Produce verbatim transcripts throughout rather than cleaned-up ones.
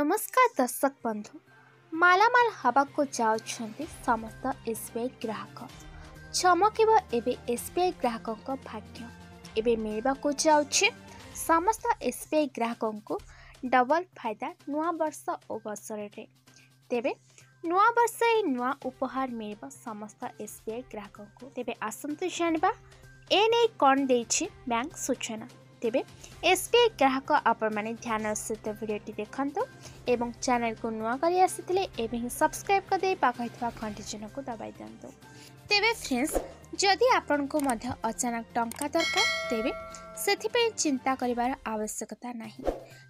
नमस्कार दर्शक बंधु मालामाल हाबाको जाउछन्ति समस्त एसबीआई ग्राहक चमकिबा एबे एसबीआई ग्राहकको भाग्य एबे मिलबाको जाउछि समस्त एसबीआई ग्राहकको डबल फायदा नुआ वर्ष अवसर रे तेबे नुआ वर्ष नुआ उपहार मिलबा समस्त एसबीआई ग्राहकको तेबे आसंतु जानबा एने कोन देछि बैंक सूचना तेबे एसबीआई ग्राहक आपण मैंने ध्यान सहित भिडियो देखु एवं चैनल को नुआ करी आसीथिले एबे ही सब्सक्राइब कर दे पाखै थवा घंटी चिन्ह को दबाई दियंतु। तेबे फ्रेंड्स जदि आपण को मध्य अचानक टंका दरकार तेबे सेथि पे चिंता करिवार आवश्यकता नाही।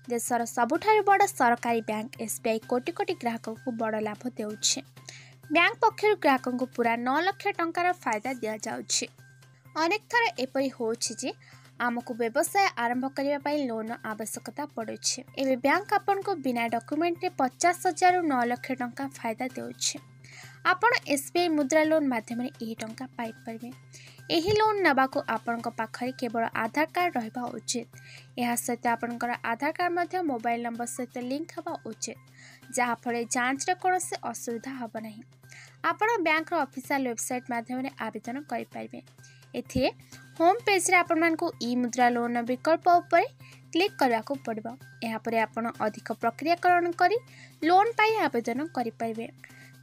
देशर सबुठारे बड़ सरकारी बैंक एसबीआई कोटि कोटि ग्राहक को बड़ लाभ देउछे। बैंक पक्षर ग्राहक को पूरा नौ लाख टंका फायदा दिया जाउछे। अनेक थर एपरि होछि जे आमको व्यवसाय आरंभ करने लोन आवश्यकता पड़ुछे। एबे बैंक आपन को बिना डॉक्यूमेंट रे पचास हजार रु नौ लाख टंका फायदा देउछे। आपण एसबीआई मुद्रा लोन माध्यम रे एही टंका पाइ परबे। एही लोन नबा को आपन को पाखरे केवल आधार कार्ड रहबा उचित। एहा सहित आपन को आधार कार्ड मध्ये मोबाइल नंबर सहित लिंक हबा उचित, जहा फळे जांच रे कोनोसे असुविधा हबा नाही। आपण बैंक रो ऑफिशियल वेबसाइट माध्यम रे आवेदन करि परबे। एथे होम पेज रे आपण मान को ई मुद्रा लोन विकल्प ऊपर क्लिक करबा को पड़बा। एहा परे आपण अधिक प्रक्रियाकरण करी लोन पाई आवेदन करि परबे।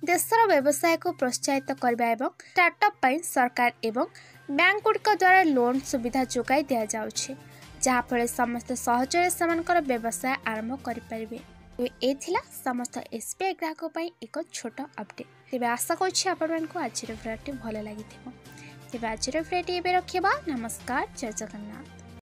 देशर व्यवसाय को प्रोत्साहित करबा एवं स्टार्टअप पाई सरकार एवं बैंक गुड़क द्वारा लोन सुविधा जोगाई दिया जाउछे, जहा फळे समस्त सहजरे समानकर व्यवसाय आरंभ करि परबे। एथिला समस्त एसबीआई ग्राहक पाई एक छोट अपडेट। तेबे आशा करछि आपण मान को आज रे भिडियो भल लागिथिबो। तेज आज भिडियो रखा। नमस्कार, जय जगन्नाथ।